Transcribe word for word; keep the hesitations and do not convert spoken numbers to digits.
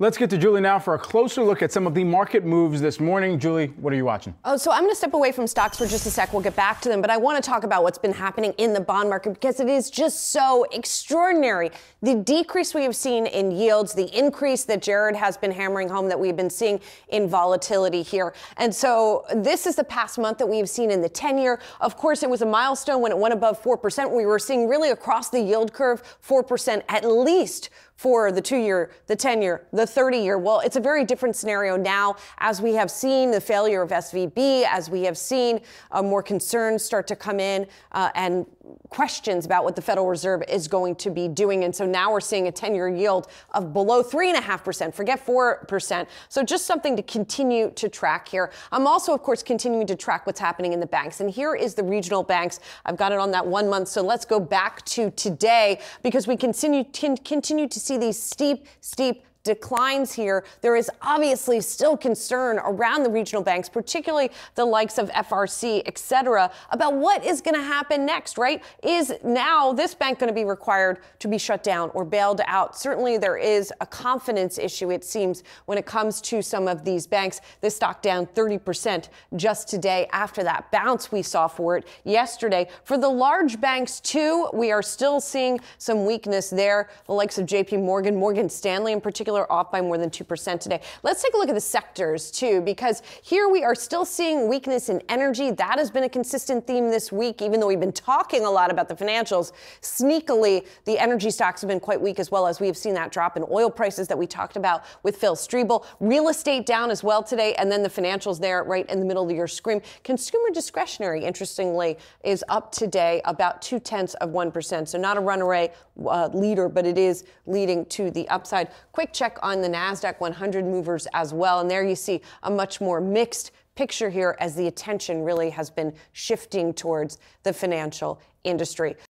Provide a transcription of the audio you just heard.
Let's get to Julie now for a closer look at some of the market moves this morning. Julie, what are you watching? Oh, so I'm going to step away from stocks for just a sec. We'll get back to them, but I want to talk about what's been happening in the bond market because it is just so extraordinary. The decrease we have seen in yields, the increase that Jared has been hammering home that we've been seeing in volatility here. And so this is the past month that we have seen in the ten year. Of course, it was a milestone when it went above four percent. We were seeing really across the yield curve, four percent at least for the two year, the ten year, the thirty year. Well, it's a very different scenario now as we have seen the failure of S V B, as we have seen uh, more concerns start to come in uh, and questions about what the Federal Reserve is going to be doing. And so now we're seeing a ten year yield of below three point five percent, forget four percent. So just something to continue to track here. I'm also, of course, continuing to track what's happening in the banks. And here is the regional banks. I've got it on that one month. So let's go back to today because we continue, continue to see these steep, steep declines here. There is obviously still concern around the regional banks, particularly the likes of F R C, et cetera, about what is going to happen next, right? Is now this bank going to be required to be shut down or bailed out? Certainly there is a confidence issue, it seems, when it comes to some of these banks. This stock down thirty percent just today after that bounce we saw for it yesterday. For the large banks, too, we are still seeing some weakness there. The likes of J P Morgan, Morgan Stanley in particular, are off by more than two percent today. Let's take a look at the sectors too, because here we are still seeing weakness in energy. That has been a consistent theme this week, even though we've been talking a lot about the financials. Sneakily, the energy stocks have been quite weak, as well as we have seen that drop in oil prices that we talked about with Phil Striebel. Real estate down as well today, and then the financials there right in the middle of your screen. Consumer discretionary, interestingly, is up today about two tenths of one percent. So not a runaway uh, leader, but it is leading to the upside. Quick check on the NASDAQ one hundred movers as well. And there you see a much more mixed picture here as the attention really has been shifting towards the financial industry.